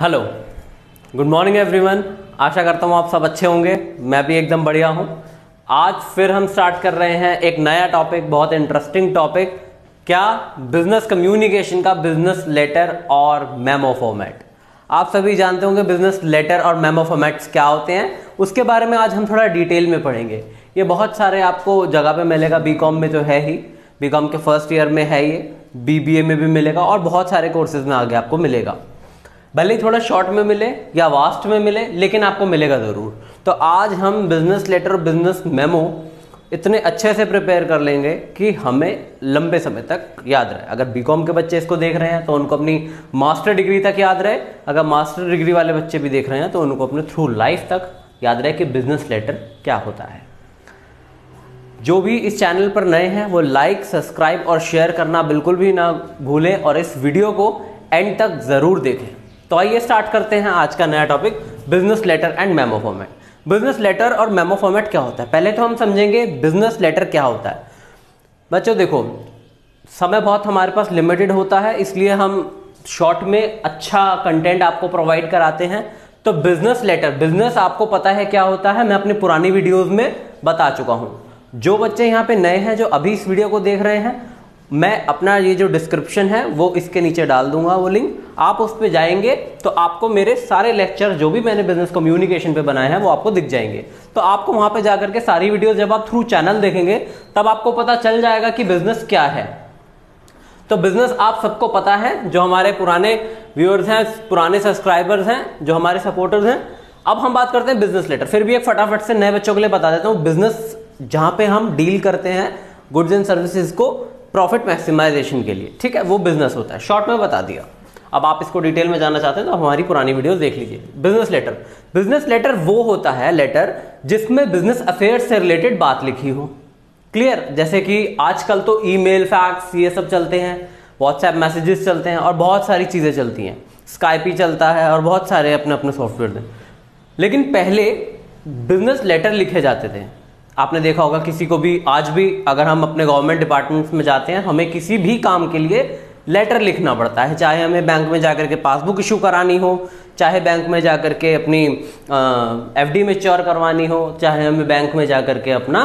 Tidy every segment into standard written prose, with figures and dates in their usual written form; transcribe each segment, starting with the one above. Hello, good morning everyone. आशा करता हूँ आप सब अच्छे होंगे। मैं भी एकदम बढ़िया हूँ। आज फिर हम स्टार्ट कर रहे हैं एक नया टॉपिक, बहुत इंटरेस्टिंग टॉपिक, क्या बिजनेस कम्युनिकेशन का बिजनेस लेटर और मेमो फॉर्मेट। आप सभी जानते होंगे बिजनेस लेटर और मेमो फॉर्मेट्स क्या होते हैं, उसके बारे में आज हम थोड़ा डिटेल में पढ़ेंगे। ये बहुत सारे आपको जगह पर मिलेगा, बी.कॉम में तो है ही, बी.कॉम के फर्स्ट ईयर में है ये, बी.बी.ए में भी मिलेगा और बहुत सारे कोर्सेज में आगे आपको मिलेगा। भले ही थोड़ा शॉर्ट में मिले या वास्ट में मिले, लेकिन आपको मिलेगा ज़रूर। तो आज हम बिजनेस लेटर और बिजनेस मेमो इतने अच्छे से प्रिपेयर कर लेंगे कि हमें लंबे समय तक याद रहे। अगर बी.कॉम के बच्चे इसको देख रहे हैं तो उनको अपनी मास्टर डिग्री तक याद रहे, अगर मास्टर डिग्री वाले बच्चे भी देख रहे हैं तो उनको अपने थ्रू लाइफ तक याद रहे कि बिजनेस लेटर क्या होता है। जो भी इस चैनल पर नए हैं वो लाइक, सब्सक्राइब और शेयर करना बिल्कुल भी ना भूलें और इस वीडियो को एंड तक ज़रूर देखें। तो आइए स्टार्ट करते हैं आज का नया topic, business letter and memo format. Business letter और मेमो फॉर्मेट क्या होता है, पहले तो हम समझेंगे बिजनेस लेटर क्या होता है। बच्चों देखो, समय बहुत हमारे पास लिमिटेड होता है, इसलिए हम शॉर्ट में अच्छा कंटेंट आपको प्रोवाइड कराते हैं। तो बिजनेस लेटर, बिजनेस आपको पता है क्या होता है, मैं अपनी पुरानी वीडियोज़ में बता चुका हूँ। जो बच्चे यहाँ पर नए हैं, जो अभी इस वीडियो को देख रहे हैं, मैं अपना ये जो डिस्क्रिप्शन है वो इसके नीचे डाल दूंगा, वो लिंक आप उस पर जाएंगे तो आपको मेरे सारे लेक्चर जो भी मैंने बिजनेस कम्युनिकेशन पे बनाए हैं वो आपको दिख जाएंगे। तो आपको वहाँ पे जाकर के सारी वीडियोस जब आप थ्रू चैनल देखेंगे तब आपको पता चल जाएगा कि बिजनेस क्या है। तो बिजनेस आप सबको पता है, जो हमारे पुराने व्यूअर्स हैं, पुराने सब्सक्राइबर्स हैं, जो हमारे सपोर्टर्स हैं। अब हम बात करते हैं बिजनेस लेटर। फिर भी एक फटाफट से नए बच्चों के लिए बता देता हूँ, बिजनेस जहाँ पे हम डील करते हैं गुड्स एंड सर्विसेज को प्रॉफिट मैक्सिमाइजेशन के लिए, ठीक है, वो बिजनेस होता है। शॉर्ट में बता दिया। अब आप इसको डिटेल में जानना चाहते हैं तो हमारी पुरानी वीडियोस देख लीजिए। बिजनेस लेटर, बिजनेस लेटर वो होता है लेटर जिसमें बिजनेस अफेयर्स से रिलेटेड बात लिखी हो। क्लियर, जैसे कि आजकल तो ईमेल, फैक्स ये सब चलते हैं, व्हाट्सएप मैसेजेस चलते हैं और बहुत सारी चीज़ें चलती हैं, स्काइप ही चलता है और बहुत सारे अपने अपने सॉफ्टवेयर हैं। लेकिन पहले बिजनेस लेटर लिखे जाते थे। आपने देखा होगा किसी को भी, आज भी अगर हम अपने गवर्नमेंट डिपार्टमेंट्स में जाते हैं, हमें किसी भी काम के लिए लेटर लिखना पड़ता है। चाहे हमें बैंक में जाकर के पासबुक इशू करानी हो, चाहे बैंक में जाकर के अपनी एफडी मैच्योर करवानी हो, चाहे हमें बैंक में जाकर के अपना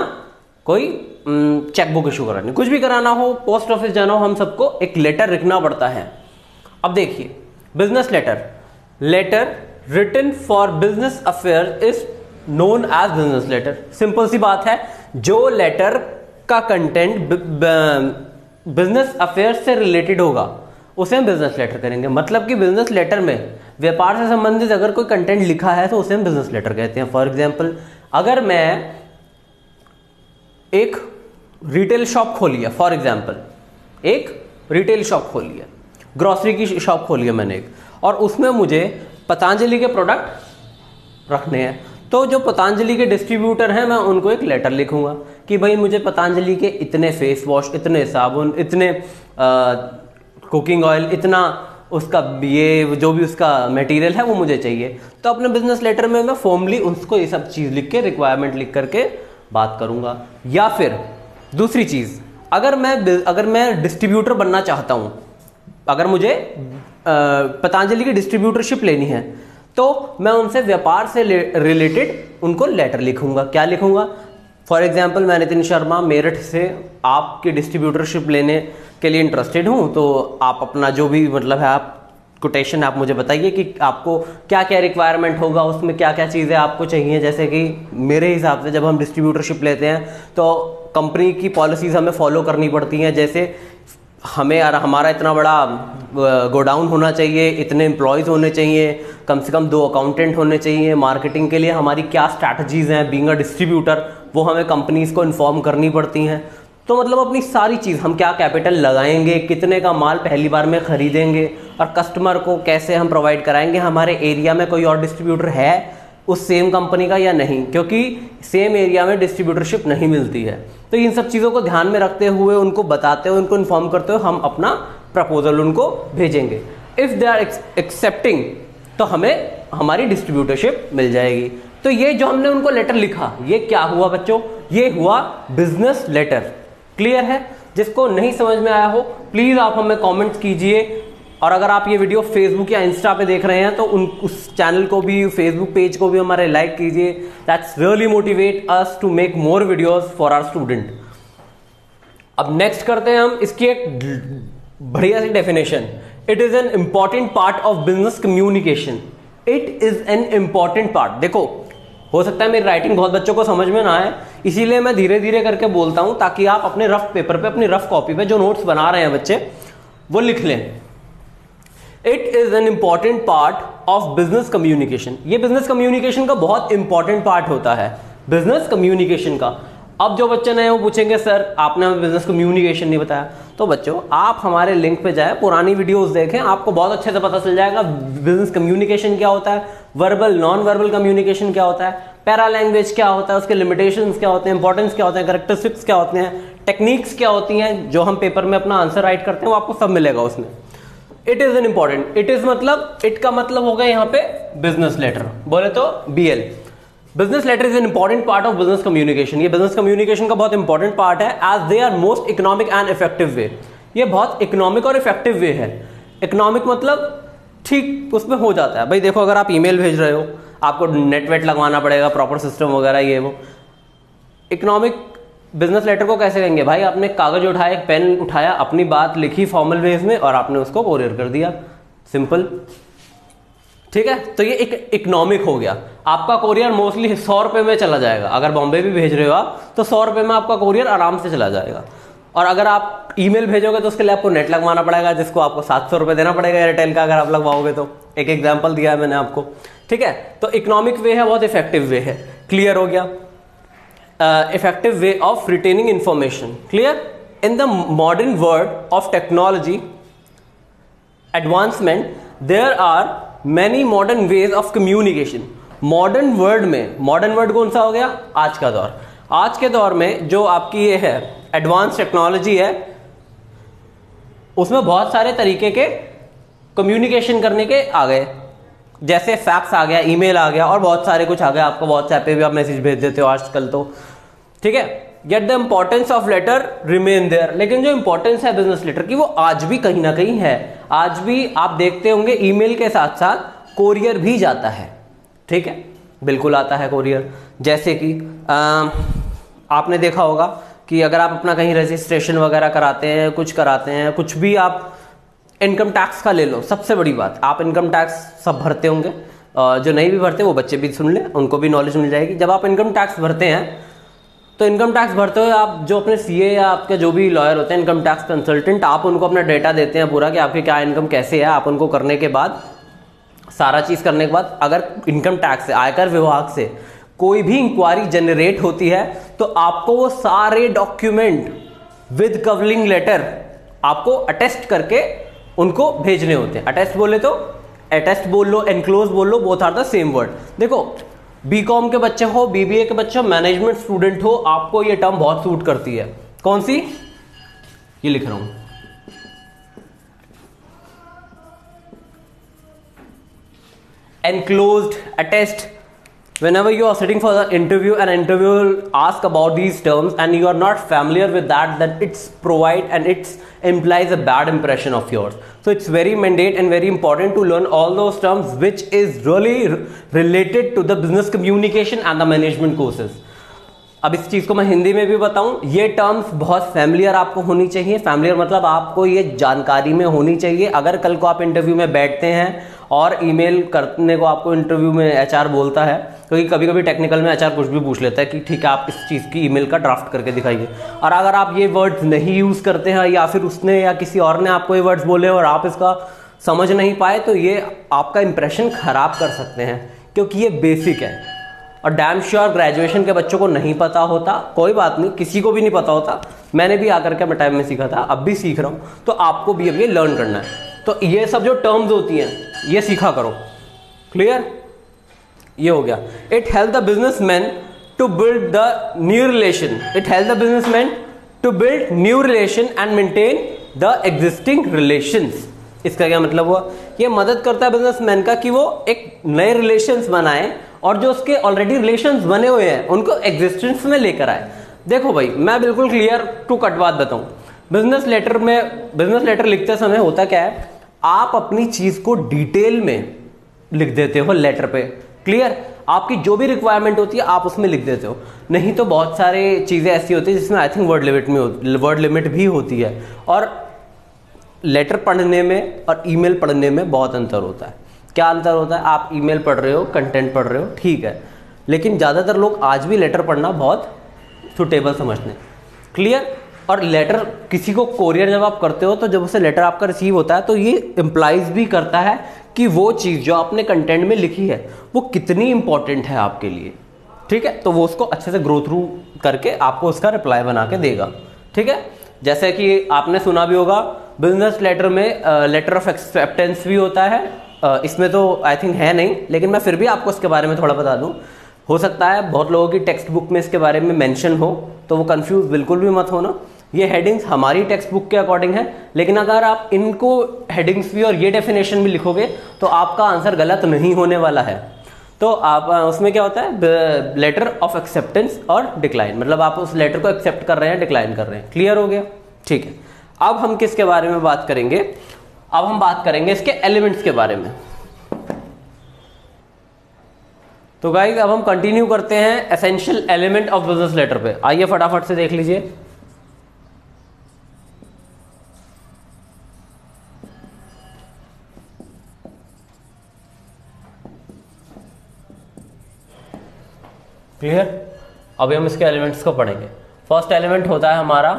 कोई चेकबुक इशू करानी हो, कुछ भी कराना हो, पोस्ट ऑफिस जाना हो, हम सबको एक लेटर लिखना पड़ता है। अब देखिए, business letter, letter written for business affair is known as business letter. Simple सी बात है, जो लेटर का कंटेंट बिजनेस अफेयर से रिलेटेड होगा उसे हम बिजनेस लेटर करेंगे। मतलब कि बिजनेस लेटर में व्यापार से संबंधित अगर कोई कंटेंट लिखा है तो उसे हम बिजनेस लेटर कहते हैं। फॉर एग्जाम्पल, अगर मैं एक रिटेल शॉप खोली है, फॉर एग्जाम्पल एक रिटेल शॉप खोली है, ग्रॉसरी की शॉप खोली है मैंने एक, और उसमें मुझे पतंजलि के प्रोडक्ट रखने हैं, तो जो पतंजलि के डिस्ट्रीब्यूटर हैं मैं उनको एक लेटर लिखूंगा कि भाई मुझे पतंजलि के इतने फेस वॉश, इतने साबुन, इतने कुकिंग ऑयल, इतना उसका ये जो भी उसका मटेरियल है वो मुझे चाहिए। तो अपने बिजनेस लेटर में मैं फॉर्मली उसको ये सब चीज़ लिख के, रिक्वायरमेंट लिख करके बात करूँगा। या फिर दूसरी चीज़, अगर मैं डिस्ट्रीब्यूटर बनना चाहता हूँ, अगर मुझे पतंजलि की डिस्ट्रीब्यूटरशिप लेनी है तो मैं उनसे व्यापार से रिलेटेड उनको लेटर लिखूंगा। क्या लिखूंगा? फॉर एग्जाम्पल, मैं नितिन शर्मा मेरठ से आपकी डिस्ट्रीब्यूटरशिप लेने के लिए इंटरेस्टेड हूं, तो आप अपना जो भी मतलब है, आप कोटेशन आप मुझे बताइए कि आपको क्या क्या रिक्वायरमेंट होगा, उसमें क्या क्या चीज़ें आपको चाहिए। जैसे कि मेरे हिसाब से जब हम डिस्ट्रीब्यूटरशिप लेते हैं तो कंपनी की पॉलिसीज़ हमें फॉलो करनी पड़ती हैं। जैसे हमें यार हमारा इतना बड़ा गोडाउन होना चाहिए, इतने एम्प्लॉयज़ होने चाहिए, कम से कम 2 अकाउंटेंट होने चाहिए, मार्केटिंग के लिए हमारी क्या स्ट्रैटेजीज़ हैं बीइंग अ डिस्ट्रीब्यूटर, वो हमें कंपनीज़ को इन्फॉर्म करनी पड़ती हैं। तो मतलब अपनी सारी चीज़, हम क्या कैपिटल लगाएंगे, कितने का माल पहली बार में ख़रीदेंगे और कस्टमर को कैसे हम प्रोवाइड कराएंगे, हमारे एरिया में कोई और डिस्ट्रीब्यूटर है उस सेम कंपनी का या नहीं, क्योंकि सेम एरिया में डिस्ट्रीब्यूटरशिप नहीं मिलती है। तो इन सब चीज़ों को ध्यान में रखते हुए, उनको बताते हुए, उनको इन्फॉर्म करते हुए हम अपना प्रपोजल उनको भेजेंगे। इफ़ दे आर एक्सेप्टिंग तो हमें हमारी डिस्ट्रीब्यूटरशिप मिल जाएगी। तो ये जो हमने उनको लेटर लिखा, ये क्या हुआ बच्चों, ये हुआ बिजनेस लेटर। क्लियर है? जिसको नहीं समझ में आया हो प्लीज़ आप हमें कॉमेंट कीजिए, और अगर आप ये वीडियो फेसबुक या इंस्टा पे देख रहे हैं तो उस चैनल को भी, फेसबुक पेज को भी हमारे लाइक कीजिए। That's really motivate us to make more videos for our student. अब नेक्स्ट करते हैं हम इसकी एक बढ़िया सी definition. It is an important part of business communication. It is an important part. देखो, हो सकता है मेरी राइटिंग बहुत बच्चों को समझ में ना आए, इसीलिए मैं धीरे धीरे करके बोलता हूं ताकि आप अपने रफ पेपर पे, अपनी रफ कॉपी पे जो नोट्स बना रहे हैं बच्चे वो लिख लें। It is an important part of business communication. ये बिजनेस कम्युनिकेशन का बहुत इंपॉर्टेंट पार्ट होता है, बिजनेस कम्युनिकेशन का। अब जो बच्चे नए वो पूछेंगे सर आपने हमें बिजनेस कम्युनिकेशन नहीं बताया, तो बच्चों आप हमारे लिंक पे जाए, पुरानी वीडियोस देखें, आपको बहुत अच्छे से पता चल जाएगा बिजनेस कम्युनिकेशन क्या होता है, वर्बल नॉन वर्बल कम्युनिकेशन क्या होता है, पैरा लैंग्वेज क्या होता है, उसके लिमिटेशंस क्या होते हैं, इंपॉर्टेंस क्या होते हैं, कैरेक्टरिस्टिक्स क्या होते हैं, टेक्निक्स क्या होती हैं, जो हम पेपर में अपना आंसर राइट करते हैं वो आपको सब मिलेगा उसमें। It is an important, it is मतलब, इट का मतलब होगा यहाँ पे बिजनेस लेटर, बोले तो BL। Business letter is an important part of business communication. ये बिजनेस कम्युनिकेशन का बहुत इंपॉर्टेंट पार्ट है, as they are most economic and effective way. ये बहुत इकोनॉमिक और इफेक्टिव वे है। इकोनॉमिक मतलब ठीक उसमें हो जाता है, भाई देखो अगर आप ईमेल भेज रहे हो आपको नेटवेट लगवाना पड़ेगा, प्रॉपर सिस्टम वगैरह ये वो। इकोनॉमिक बिजनेस लेटर को कैसे कहेंगे, भाई आपने कागज उठाया, एक पेन उठाया, अपनी बात लिखी फॉर्मल वेज में और आपने उसको कोरियर कर दिया, सिंपल, ठीक है। तो ये एक इकोनॉमिक हो गया। आपका कोरियर मोस्टली 100 रुपये में चला जाएगा, अगर बॉम्बे भी भेज रहे हो आप तो 100 रुपये में आपका कोरियर आराम से चला जाएगा। और अगर आप ईमेल भेजोगे तो उसके लिए आपको नेट लगवाना पड़ेगा, जिसको आपको 700 रुपये देना पड़ेगा एयरटेल का, अगर आप लगवाओगे तो। एक एग्जाम्पल दिया है मैंने आपको, ठीक है। तो इकोनॉमिक वे है, बहुत इफेक्टिव वे है, क्लियर हो गया। Effective way of retaining information, clear. In the modern world of technology advancement there are many modern ways of communication. Modern world में, मॉडर्न वर्ल्ड कौन सा हो गया, आज का दौर। आज के दौर में जो आपकी ये है एडवांस टेक्नोलॉजी है, उसमें बहुत सारे तरीके के कम्युनिकेशन करने के आ गए, जैसे फैक्स आ गया, ईमेल आ गया और बहुत सारे कुछ आ गया। आपको व्हाट्सएप पे भी आप मैसेज भेज देते हो आजकल तो, ठीक है। Yet the importance of letter remain there. लेकिन जो इम्पोर्टेंस है बिजनेस लेटर की वो आज भी कहीं ना कहीं है। आज भी आप देखते होंगे ईमेल के साथ साथ कोरियर भी जाता है, ठीक है, बिल्कुल आता है कोरियर। जैसे कि आपने देखा होगा कि अगर आप अपना कहीं रजिस्ट्रेशन वगैरह कराते हैं, कुछ कराते हैं, कुछ भी, आप इनकम टैक्स का ले लो, सबसे बड़ी बात, आप इनकम टैक्स सब भरते होंगे, जो नहीं भी भरते वो बच्चे भी सुन लें, उनको भी नॉलेज मिल जाएगी। जब आप इनकम टैक्स भरते हैं तो इनकम टैक्स भरते हुए आप जो अपने CA या आपके जो भी लॉयर होते हैं, इनकम टैक्स कंसल्टेंट, आप उनको अपना डेटा देते हैं पूरा कि आपकी क्या इनकम कैसे है। आप उनको करने के बाद, सारा चीज़ करने के बाद, अगर इनकम टैक्स से, आयकर विभाग से कोई भी इंक्वायरी जनरेट होती है तो आपको वो सारे डॉक्यूमेंट विद कवरिंग लेटर आपको अटेस्ट करके उनको भेजने होते हैं। अटेस्ट बोले तो, अटेस्ट बोल लो, एनक्लोज बोल लो, both are the same word. देखो B.com के बच्चे हो, BBA के बच्चे हो, मैनेजमेंट स्टूडेंट हो, आपको ये टर्म बहुत सूट करती है। कौन सी, ये लिख रहा हूं, enclosed, attest. Whenever you are sitting for the interview, an interviewer will ask about these terms and you are not familiar with that, then it's provide and it implies a bad impression of yours. So it's very mandate and very important to learn all those terms which is really related to the business communication and the management courses. अब इस चीज़ को मैं हिंदी में भी बताऊं, ये terms बहुत familiar आपको होनी चाहिए। फैमिलियर मतलब आपको ये जानकारी में होनी चाहिए। अगर कल को आप इंटरव्यू में बैठते हैं और ईमेल करने को आपको इंटरव्यू में HR बोलता है, क्योंकि कभी कभी टेक्निकल में HR कुछ भी पूछ लेता है कि ठीक है आप इस चीज़ की ईमेल का ड्राफ्ट करके दिखाइए, और अगर आप ये वर्ड्स नहीं यूज़ करते हैं या फिर उसने या किसी और ने आपको ये वर्ड्स बोले और आप इसका समझ नहीं पाए तो ये आपका इंप्रेशन ख़राब कर सकते हैं, क्योंकि ये बेसिक है और डैम श्योर ग्रेजुएशन के बच्चों को नहीं पता होता। कोई बात नहीं, किसी को भी नहीं पता होता, मैंने भी आकर के अपने टाइम में सीखा था, अब भी सीख रहा हूँ, तो आपको भी अब ये लर्न करना है। तो ये सब जो टर्म्स होती हैं ये सीखा करो, क्लियर। ये हो गया। It help the businessman to build the new relation, it help the businessman to build new relation and maintain the existing relations. इसका क्या मतलब हुआ, ये मदद करता है बिजनेसमैन का कि वो एक नए रिलेशंस बनाए और जो उसके ऑलरेडी रिलेशंस बने हुए हैं उनको एग्जिस्टेंस में लेकर आए। देखो भाई, मैं बिल्कुल क्लियर टू कट बात बताऊं, बिजनेस लेटर में, बिजनेस लेटर लिखते समय होता क्या है, आप अपनी चीज को डिटेल में लिख देते हो लेटर पे। क्लियर, आपकी जो भी रिक्वायरमेंट होती है आप उसमें लिख देते हो। नहीं तो बहुत सारे चीज़ें ऐसी होती है जिसमें आई थिंक वर्ड लिमिट भी होती है, और लेटर पढ़ने में और ईमेल पढ़ने में बहुत अंतर होता है। क्या अंतर होता है? आप ईमेल पढ़ रहे हो, कंटेंट पढ़ रहे हो, ठीक है, लेकिन ज़्यादातर लोग आज भी लेटर पढ़ना बहुत सुटेबल समझते हैं। क्लियर, और लेटर किसी को कोरियर जब आप करते हो तो जब उसे लेटर आपका रिसीव होता है तो ये इम्प्लाइज भी करता है कि वो चीज़ जो आपने कंटेंट में लिखी है वो कितनी इंपॉर्टेंट है आपके लिए। ठीक है, तो वो उसको अच्छे से ग्रो थ्रू करके आपको उसका रिप्लाई बना के देगा। ठीक है, जैसे कि आपने सुना भी होगा बिजनेस लेटर में लेटर ऑफ एक्सेप्टेंस भी होता है। इसमें तो आई थिंक है नहीं, लेकिन मैं फिर भी आपको इसके बारे में थोड़ा बता दूँ। हो सकता है बहुत लोगों की टेक्स्ट बुक में इसके बारे में मेंशन हो, तो वो कंफ्यूज बिल्कुल भी मत होना। ये हेडिंग्स हमारी टेक्स्ट बुक के अकॉर्डिंग है, लेकिन अगर आप इनको हेडिंग्स भी और ये डेफिनेशन भी लिखोगे तो आपका आंसर गलत नहीं होने वाला है। तो आप उसमें क्या होता है, लेटर ऑफ एक्सेप्टेंस और डिक्लाइन, मतलब आप उस लेटर को एक्सेप्ट कर रहे हैं, डिक्लाइन कर रहे हैं। क्लियर हो गया? ठीक है, अब हम किसके बारे में बात करेंगे? अब हम बात करेंगे इसके एलिमेंट्स के बारे में। तो गाइज अब हम कंटिन्यू करते हैं essential element of business letter पे। आइए फटाफट से देख लीजिए। क्लियर, अभी हम इसके एलिमेंट्स को पढ़ेंगे। फर्स्ट एलिमेंट होता है हमारा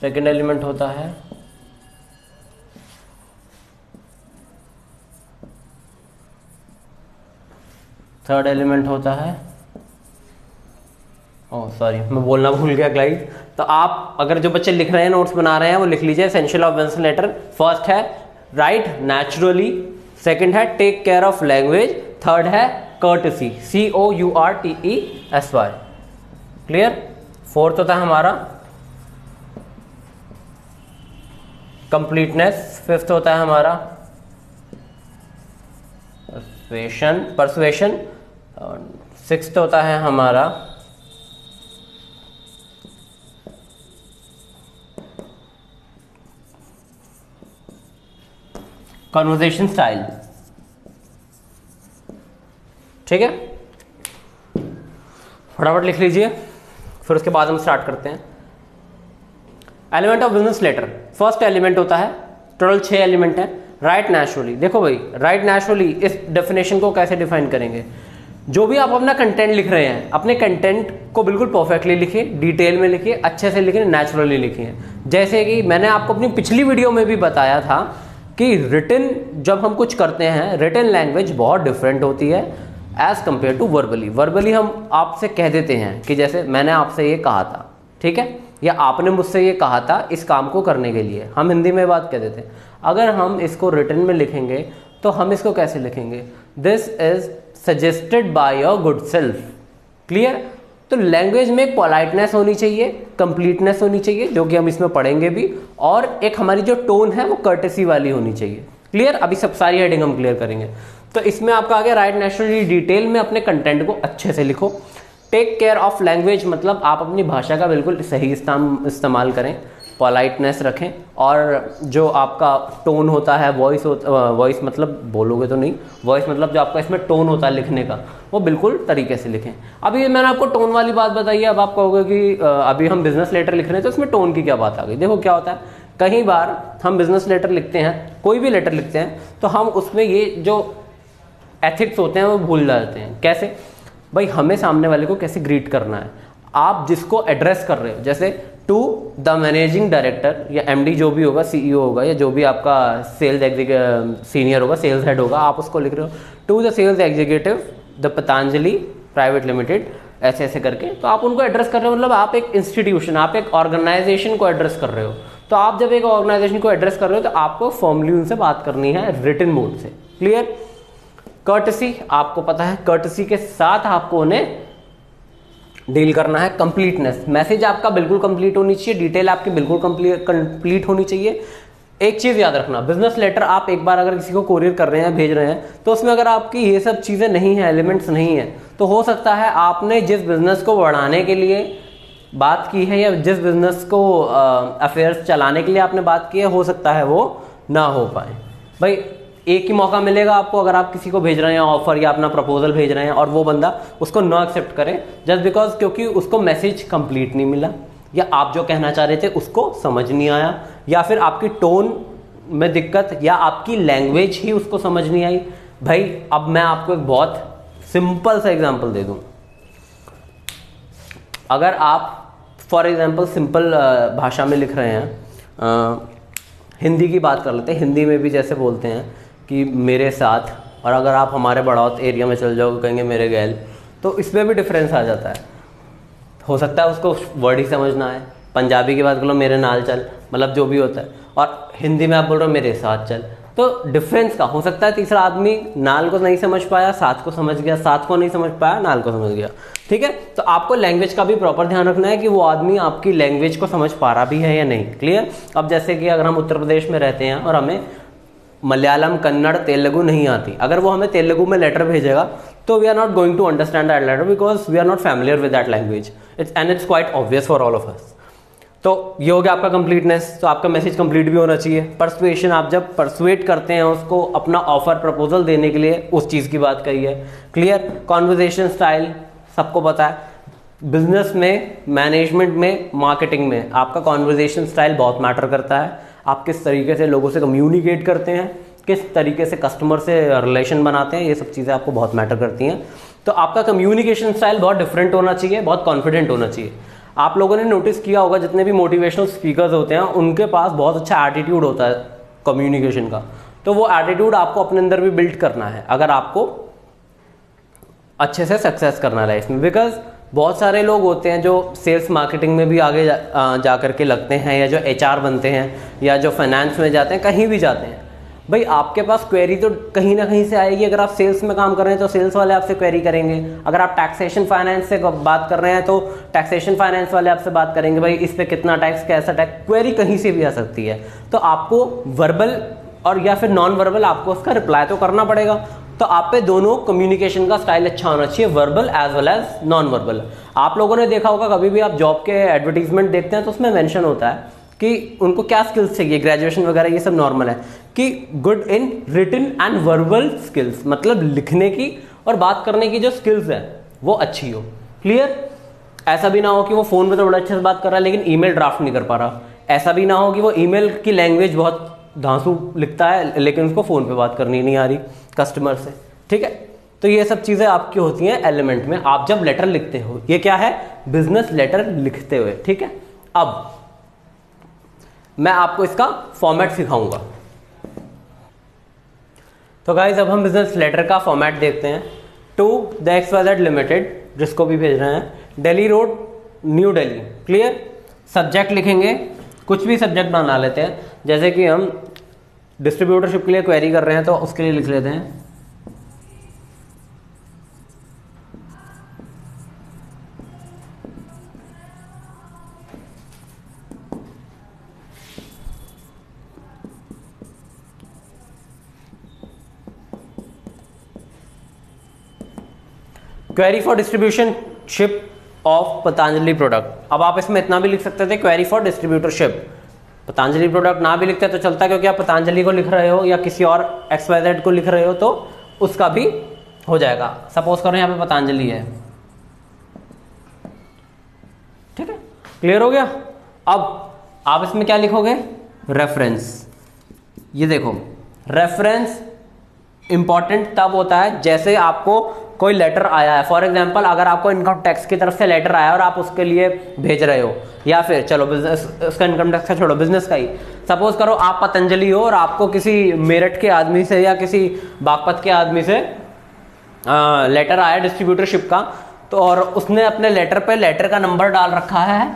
सेकेंड एलिमेंट होता है थर्ड एलिमेंट होता है सॉरी मैं बोलना भूल गया गाइस। तो आप अगर जो बच्चे लिख रहे हैं, नोट्स बना रहे हैं, वो लिख लीजिए essential of business letter. First है राइट नेचुरली, सेकंड है take care of language, third है कर्टसी, COURTESY। क्लियर, फोर्थ होता है हमारा कंप्लीटनेस, फिफ्थ होता है हमारा परसुएशन, सिक्स्थ होता है हमारा कन्वर्सेशन स्टाइल। ठीक है, फटाफट लिख लीजिए, फिर उसके बाद हम स्टार्ट करते हैं। Element of business letter, first element होता है, टोटल 6 एलिमेंट है। राइट नेचुरली, देखो भाई राइट नेचुरली इस डेफिनेशन को कैसे डिफाइन करेंगे? जो भी आप अपना कंटेंट लिख रहे हैं, अपने कंटेंट को बिल्कुल परफेक्टली लिखिए, डिटेल में लिखिए, अच्छे से लिखिए, नेचुरली लिखिए। जैसे कि मैंने आपको अपनी पिछली वीडियो में भी बताया था कि रिटन जब हम कुछ करते हैं, रिटन लैंग्वेज बहुत डिफरेंट होती है as compare to verbally. Verbally हम आपसे कह देते हैं कि जैसे मैंने आपसे ये कहा था, ठीक है, या आपने मुझसे ये कहा था इस काम को करने के लिए, हम हिंदी में बात कह देते हैं। अगर हम इसको रिटन में लिखेंगे तो हम इसको कैसे लिखेंगे? This is suggested by your good self. Clear, तो लैंग्वेज में एक पोलाइटनेस होनी चाहिए, कंप्लीटनेस होनी चाहिए, जो कि हम इसमें पढ़ेंगे भी, और एक हमारी जो टोन है वो कर्टेसी वाली होनी चाहिए। क्लियर, अभी सब सारी हेडिंग हम क्लियर करेंगे। तो इसमें आपका आ गया राइट नेचुरली, डिटेल में अपने कंटेंट को अच्छे से लिखो। टेक केयर ऑफ लैंग्वेज, मतलब आप अपनी भाषा का बिल्कुल सही इस्तेमाल करें, पोलाइटनेस रखें, और जो आपका टोन होता है, वॉइस मतलब बोलोगे तो नहीं, वॉइस मतलब जो आपका इसमें टोन होता है लिखने का, वो बिल्कुल तरीके से लिखें। अभी मैंने आपको टोन वाली बात बताई है, अब आप कहोगे कि अभी हम बिजनेस लेटर लिख रहे हैं तो इसमें टोन की क्या बात आ गई? देखो क्या होता है, कई बार हम बिजनेस लेटर लिखते हैं, कोई भी लेटर लिखते हैं, तो हम उसमें ये जो एथिक्स होते हैं वो भूल जाते हैं। कैसे भाई? हमें सामने वाले को कैसे ग्रीट करना है, आप जिसको एड्रेस कर रहे हो, जैसे टू द मैनेजिंग डायरेक्टर या MD जो भी होगा, CEO होगा, या जो भी आपका सेल्स सीनियर होगा, सेल्स हेड होगा, आप उसको लिख रहे हो to the sales executive the Patanjali private limited, ऐसे ऐसे करके, तो आप उनको एड्रेस कर रहे हो। मतलब आप एक इंस्टीट्यूशन, आप एक ऑर्गेनाइजेशन को एड्रेस कर रहे हो, तो आप जब एक ऑर्गेनाइजेशन को एड्रेस कर रहे हो तो आपको फॉर्मली उनसे बात करनी है रिटन मोड से। क्लियर, कर्टसी, आपको पता है कर्टसी के साथ आपको उन्हें डील करना है। कंप्लीटनेस, मैसेज आपका बिल्कुल कंप्लीट होनी चाहिए, डिटेल आपकी बिल्कुल कंप्लीट होनी चाहिए। एक चीज़ याद रखना, बिजनेस लेटर आप एक बार अगर किसी को कोरियर कर रहे हैं, भेज रहे हैं, तो उसमें अगर आपकी ये सब चीज़ें नहीं हैं, एलिमेंट्स नहीं हैं, तो हो सकता है आपने जिस बिज़नेस को बढ़ाने के लिए बात की है या जिस बिज़नेस को अफेयर्स चलाने के लिए आपने बात की है, हो सकता है वो ना हो पाए। भाई एक ही मौका मिलेगा आपको, अगर आप किसी को भेज रहे हैं ऑफ़र या अपना प्रपोजल भेज रहे हैं और वो बंदा उसको ना एक्सेप्ट करे जस्ट बिकॉज क्योंकि उसको मैसेज कंप्लीट नहीं मिला या आप जो कहना चाह रहे थे उसको समझ नहीं आया या फिर आपकी टोन में दिक्कत या आपकी लैंग्वेज ही उसको समझ नहीं आई। भाई अब मैं आपको एक बहुत सिंपल सा एग्जांपल दे दूं। अगर आप फॉर एग्जांपल सिंपल भाषा में लिख रहे हैं, हिंदी की बात कर लेते हैं, हिंदी में भी जैसे बोलते हैं कि मेरे साथ, और अगर आप हमारे बड़ौत एरिया में चल जाओ कहेंगे मेरे गैल, तो इसमें भी डिफरेंस आ जाता है। हो सकता है उसको वर्ड ही समझना है। पंजाबी की बात कर लो, मेरे नाल चल, मतलब जो भी होता है, और हिंदी में आप बोल रहे हो मेरे साथ चल, तो डिफरेंस का हो सकता है तीसरा आदमी नाल को नहीं समझ पाया, साथ को समझ गया, साथ को नहीं समझ पाया, नाल को समझ गया। ठीक है, तो आपको लैंग्वेज का भी प्रॉपर ध्यान रखना है कि वो आदमी आपकी लैंग्वेज को समझ पा रहा भी है या नहीं। क्लियर। अब जैसे कि अगर हम उत्तर प्रदेश में रहते हैं और हमें मलयालम, कन्नड़, तेलुगू नहीं आती, अगर वो हमें तेलुगू में लेटर भेजेगा तो we are not going to understand that letter because we are not familiar with that language, it's quite obvious for all of us. तो ये हो गया आपका कंप्लीटनेस, तो आपका मैसेज कंप्लीट भी होना चाहिए। परसुएशन, आप जब परसुएट करते हैं उसको अपना ऑफर प्रपोजल देने के लिए, उस चीज़ की बात कही है। क्लियर। कॉन्वर्जेशन स्टाइल सबको पता है, बिजनेस में, मैनेजमेंट में, मार्केटिंग में आपका कॉन्वर्जेशन स्टाइल बहुत मैटर करता है। आप किस तरीके से लोगों से कम्युनिकेट करते हैं, किस तरीके से कस्टमर से रिलेशन बनाते हैं, ये सब चीज़ें आपको बहुत मैटर करती हैं। तो आपका कम्युनिकेशन स्टाइल बहुत डिफरेंट होना चाहिए, बहुत कॉन्फिडेंट होना चाहिए। आप लोगों ने नोटिस किया होगा जितने भी मोटिवेशनल स्पीकर्स होते हैं उनके पास बहुत अच्छा एटीट्यूड होता है कम्युनिकेशन का। तो वो एटीट्यूड आपको अपने अंदर भी बिल्ड करना है अगर आपको अच्छे से सक्सेस करना है इसमें, बिकॉज बहुत सारे लोग होते हैं जो सेल्स मार्केटिंग में भी आगे जा करके लगते हैं, या जो HR बनते हैं, या जो फाइनेंस में जाते हैं, कहीं भी जाते हैं। भाई आपके पास क्वेरी तो कहीं ना कहीं से आएगी। अगर आप सेल्स में काम कर रहे हैं तो सेल्स वाले आपसे क्वेरी करेंगे, अगर आप टैक्सेशन फाइनेंस से बात कर रहे हैं तो टैक्सेशन फाइनेंस वाले आपसे बात करेंगे, भाई इस पर कितना टैक्स, कैसा टैक्स, क्वेरी कहीं से भी आ सकती है। तो आपको वर्बल और या फिर नॉन वर्बल आपको उसका रिप्लाई तो करना पड़ेगा। तो आप पे दोनों कम्युनिकेशन का स्टाइल अच्छा होना चाहिए, verbal as well as non verbal. आप लोगों ने देखा होगा कभी भी आप जॉब के एडवर्टीजमेंट देखते हैं तो उसमें मेंशन होता है कि उनको क्या स्किल्स चाहिए, ग्रेजुएशन वगैरह ये सब नॉर्मल है, कि good in written and verbal skills, मतलब लिखने की और बात करने की जो स्किल्स है वो अच्छी हो। क्लियर। ऐसा भी ना हो कि वो फ़ोन पर तो बड़ा अच्छे से बात कर रहा है लेकिन ईमेल ड्राफ्ट नहीं कर पा रहा, ऐसा भी ना हो कि वो ईमेल की लैंग्वेज बहुत धांसू लिखता है लेकिन उसको फ़ोन पे बात करनी नहीं आ रही कस्टमर से। ठीक है, तो ये सब चीज़ें आपकी होती हैं एलिमेंट में आप जब लेटर लिखते हो। ये क्या है, बिजनेस लेटर लिखते हुए। ठीक है, अब मैं आपको इसका फॉर्मेट सिखाऊंगा। तो गाइज अब हम बिजनेस लेटर का फॉर्मेट देखते हैं। टू द XYZ लिमिटेड, जिसको भी भेज रहे हैं, Delhi road, new Delhi. Clear. Subject लिखेंगे, कुछ भी सब्जेक्ट बना लेते हैं, जैसे कि हम डिस्ट्रीब्यूटरशिप के लिए क्वेरी कर रहे हैं तो उसके लिए लिख लेते हैं query for distributionship of Patanjali product. अब आप इसमें इतना भी लिख सकते थे, query for distributorship, Patanjali product ना भी लिखते तो चलता, क्योंकि आप पतंजलि को लिख रहे हो या किसी और XYZ को लिख रहे हो तो उसका भी हो जाएगा। सपोज करो यहाँ पे पतंजलि है। ठीक है, क्लियर हो गया। अब आप इसमें क्या लिखोगे, रेफरेंस। ये देखो, रेफरेंस इंपॉर्टेंट तब होता है जैसे आपको कोई लेटर आया है। फॉर एग्जाम्पल अगर आपको इनकम टैक्स की तरफ से लेटर आया और आप उसके लिए भेज रहे हो, या फिर चलो बिजनेस, उसका इनकम टैक्स का छोड़ो, बिजनेस का ही सपोज करो आप पतंजलि हो और आपको किसी मेरठ के आदमी से या किसी बागपत के आदमी से लेटर आया डिस्ट्रीब्यूटरशिप का, तो और उसने अपने लेटर पे लेटर का नंबर डाल रखा है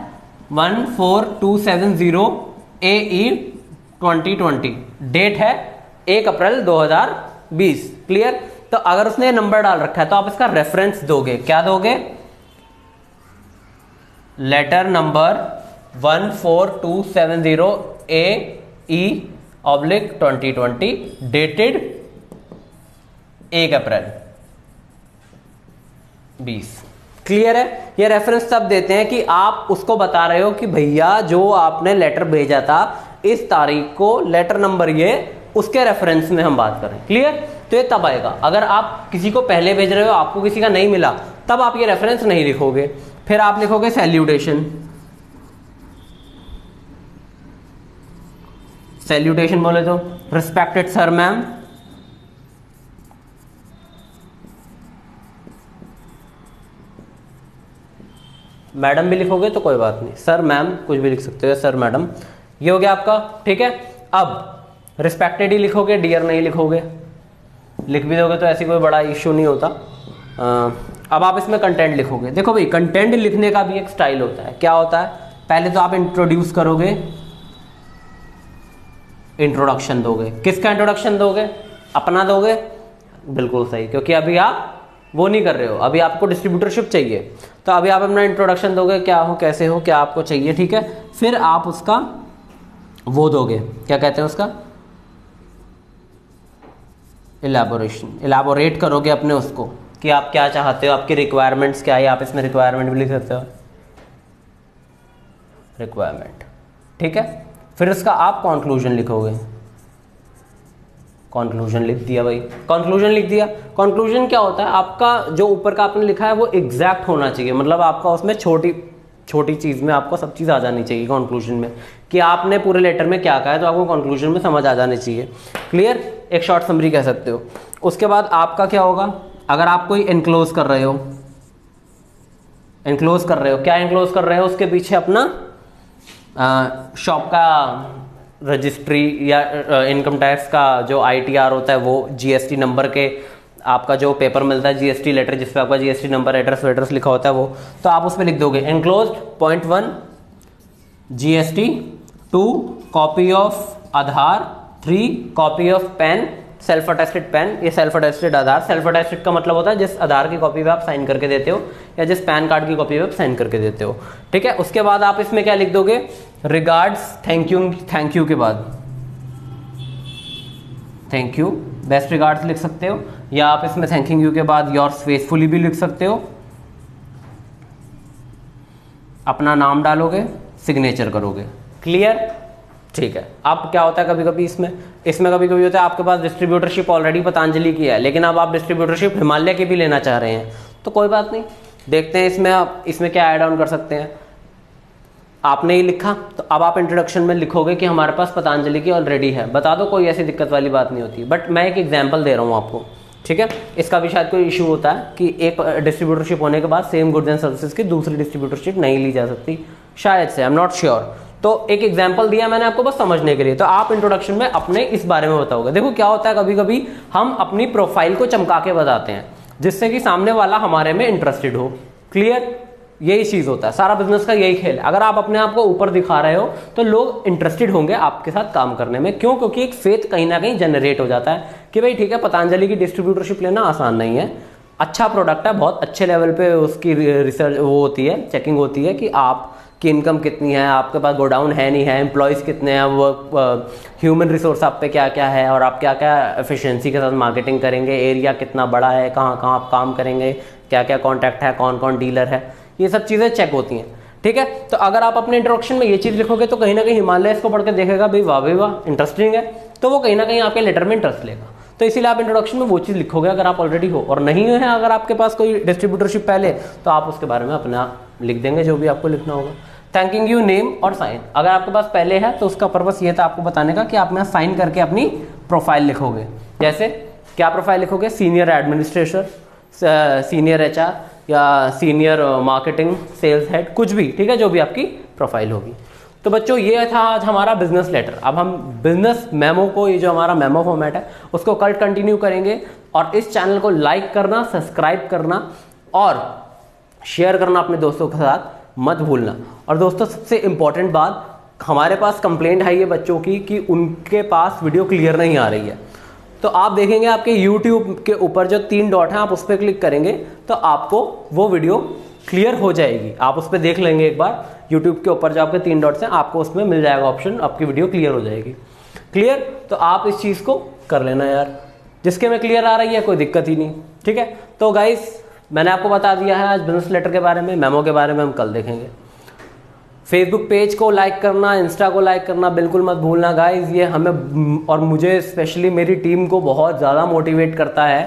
14270AE 2020, डेट है 1 अप्रैल 2020। क्लियर। तो अगर उसने नंबर डाल रखा है तो आप इसका रेफरेंस दोगे। क्या दोगे, letter number 14270AE oblique 2020 dated 1 April 2020। Clear है? ये रेफरेंस तब देते हैं कि आप उसको बता रहे हो कि भैया जो आपने लेटर भेजा था इस तारीख को, लेटर नंबर ये, उसके रेफरेंस में हम बात करें। क्लियर? तो ये तब आएगा। अगर आप किसी को पहले भेज रहे हो, आपको किसी का नहीं मिला, तब आप ये रेफरेंस नहीं लिखोगे। फिर आप लिखोगे सैल्यूटेशन। सैल्यूटेशन बोले तो रिस्पेक्टेड सर मैम, मैडम भी लिखोगे तो कोई बात नहीं, सर मैम कुछ भी लिख सकते हो, सर मैडम, ये हो गया आपका। ठीक है, अब रिस्पेक्टेड ही लिखोगे, डियर नहीं लिखोगे। लिख भी दोगे तो ऐसी कोई बड़ा इश्यू नहीं होता। अब आप इसमें कंटेंट लिखोगे। देखो भाई, कंटेंट लिखने का भी एक स्टाइल होता है। क्या होता है? पहले तो आप इंट्रोड्यूस करोगे, इंट्रोडक्शन दोगे। किसका इंट्रोडक्शन दोगे? अपना दोगे। बिल्कुल सही, क्योंकि अभी आप वो नहीं कर रहे हो, अभी आपको डिस्ट्रीब्यूटरशिप चाहिए, तो अभी आप अपना इंट्रोडक्शन दोगे, क्या हो, कैसे हो, क्या आपको चाहिए। ठीक है, फिर आप उसका वो दोगे, क्या कहते हैं उसका, इलैबोरेशन। इलैबोरेट करोगे अपने उसको कि आप क्या चाहते हो, आपकी रिक्वायरमेंट्स क्या है। आप इसमें रिक्वायरमेंट भी लिख सकते हो, रिक्वायरमेंट। ठीक है, फिर उसका आप कॉन्क्लूजन लिखोगे। कॉन्क्लूजन लिख दिया भाई, कॉन्क्लूजन लिख दिया। कॉन्क्लूजन क्या होता है? आपका जो ऊपर का आपने लिखा है वो एग्जैक्ट होना चाहिए, मतलब आपका उसमें छोटी छोटी चीज़ में आपको सब चीज़ आ जानी चाहिए कॉन्क्लूजन में, कि आपने पूरे लेटर में क्या कहा है, तो आपको कॉन्क्लूजन में समझ आ जानी चाहिए। क्लियर? एक शॉर्ट समरी कह सकते हो। उसके बाद आपका क्या होगा, अगर आप कोई एनक्लोज कर रहे हो, एनक्लोज कर रहे हो, क्या एनक्लोज कर रहे हो, उसके पीछे अपना शॉप का रजिस्ट्री या इनकम टैक्स का जो आईटीआर होता है वो, जीएसटी नंबर के आपका जो पेपर मिलता है, जीएसटी लेटर, जिस पर आपका जीएसटी नंबर, एड्रेस वेड्रेस लिखा होता है वो, तो आप उसमें लिख दोगे enclosed 0.1 GST, 2 copy of Aadhaar, 3 copy of PAN, self attested PAN. ये self attested Aadhaar, self attested का मतलब होता है जिस आधार की कॉपी पे आप साइन करके देते हो या जिस पैन कार्ड की कॉपी पे आप साइन करके देते हो। ठीक है, उसके बाद आप इसमें क्या लिख दोगे, रिगार्ड्स, थैंक यू के बाद थैंक यू, बेस्ट रिगार्ड्स लिख सकते हो, या आप इसमें थैंकिंग यू के बाद योर्स फेथफुली भी लिख सकते हो। अपना नाम डालोगे, सिग्नेचर करोगे। क्लियर? ठीक है। अब क्या होता है कभी कभी इसमें कभी कभी होता है आपके पास डिस्ट्रीब्यूटरशिप ऑलरेडी पतंजलि की है, लेकिन अब आप डिस्ट्रीब्यूटरशिप हिमालय की भी लेना चाह रहे हैं, तो कोई बात नहीं, देखते हैं इसमें आप इसमें क्या ऐड ऑन कर सकते हैं। आपने ये लिखा, तो अब आप इंट्रोडक्शन में लिखोगे कि हमारे पास पतंजलि की ऑलरेडी है, बता दो, कोई ऐसी दिक्कत वाली बात नहीं होती। बट मैं एक एग्जाम्पल दे रहा हूँ आपको, ठीक है? इसका भी शायद कोई इशू होता है कि एक डिस्ट्रीब्यूटरशिप होने के बाद सेम गुड्स एंड सर्विसेज की दूसरी डिस्ट्रीब्यूटरशिप नहीं ली जा सकती, शायद से, आई एम नॉट श्योर। तो एक एग्जाम्पल दिया मैंने आपको बस समझने के लिए। तो आप इंट्रोडक्शन में अपने इस बारे में बताओगे। देखो क्या होता है, कभी कभी हम अपनी प्रोफाइल को चमका के बताते हैं जिससे कि सामने वाला हमारे में इंटरेस्टेड हो। क्लियर? यही चीज़ होता है, सारा बिजनेस का यही खेल है। अगर आप अपने आप को ऊपर दिखा रहे हो तो लोग इंटरेस्टेड होंगे आपके साथ काम करने में। क्यों? क्योंकि एक फेथ कहीं ना कहीं जनरेट हो जाता है कि भाई ठीक है, पतंजलि की डिस्ट्रीब्यूटरशिप लेना आसान नहीं है, अच्छा प्रोडक्ट है, बहुत अच्छे लेवल पे उसकी रिसर्च वो होती है, चेकिंग होती है कि आप की इनकम कितनी है, आपके पास गोडाउन है नहीं है, एम्प्लॉयज़ कितने हैं, वर्क ह्यूमन रिसोर्स आप पे क्या क्या है, और आप क्या क्या एफिशिएंसी के साथ मार्केटिंग करेंगे, एरिया कितना बड़ा है, कहाँ कहाँ आप काम करेंगे, क्या क्या कॉन्टैक्ट है, कौन कौन डीलर है, ये सब चीज़ें चेक होती हैं। ठीक है, तो अगर आप अपने इंट्रोडक्शन में ये चीज़ लिखोगे तो कहीं ना कहीं हिमालय इसको पढ़ के देखेगा, भाई वाह भाई वाह, इंटरेस्टिंग है, तो वो कहीं ना कहीं आपके लेटर में इंटरेस्ट लेगा। तो इसीलिए आप इंट्रोडक्शन में वो चीज़ लिखोगे अगर आप ऑलरेडी हो, और नहीं है अगर आपके पास कोई डिस्ट्रीब्यूटरशिप पहले, तो आप उसके बारे में अपना लिख देंगे जो भी आपको लिखना होगा। थैंकिंग यू, नेम और साइन, अगर आपके पास पहले है तो उसका पर्पस ये था आपको बताने का कि आप यहाँ साइन करके अपनी प्रोफाइल लिखोगे। जैसे क्या प्रोफाइल लिखोगे, सीनियर एडमिनिस्ट्रेटर, सीनियर एचआर, या सीनियर मार्केटिंग, सेल्स हेड, कुछ भी। ठीक है, जो भी आपकी प्रोफाइल होगी। तो बच्चों ये था आज हमारा बिजनेस लेटर। अब हम बिजनेस मेमो को, ये जो हमारा मेमो फॉर्मेट है उसको कल कंटिन्यू करेंगे। और इस चैनल को लाइक करना, सब्सक्राइब करना और शेयर करना अपने दोस्तों के साथ मत भूलना। और दोस्तों सबसे इम्पॉर्टेंट बात, हमारे पास कंप्लेंट है ये बच्चों की कि उनके पास वीडियो क्लियर नहीं आ रही है, तो आप देखेंगे आपके यूट्यूब के ऊपर जो 3 डॉट हैं, आप उस पर क्लिक करेंगे तो आपको वो वीडियो क्लियर हो जाएगी। आप उस पर देख लेंगे एक बार, यूट्यूब के ऊपर जो आपके 3 डॉट्स हैं आपको उसमें मिल जाएगा ऑप्शन, आपकी वीडियो क्लियर हो जाएगी। क्लियर। तो आप इस चीज़ को कर लेना यार, जिसके में क्लियर आ रही है कोई दिक्कत ही नहीं, ठीक है। तो गाइस मैंने आपको बता दिया है आज बिजनेस लेटर के बारे में, मेमो के बारे में हम कल देखेंगे। फेसबुक पेज को लाइक करना, इंस्टा को लाइक करना बिल्कुल मत भूलना गाइस, ये हमें और मुझे स्पेशली मेरी टीम को बहुत ज़्यादा मोटिवेट करता है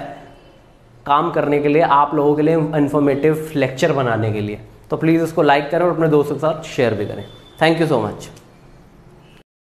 काम करने के लिए, आप लोगों के लिए इन्फॉर्मेटिव लेक्चर बनाने के लिए। तो प्लीज़ उसको लाइक करें और अपने दोस्तों के साथ शेयर भी करें। Thank you so much.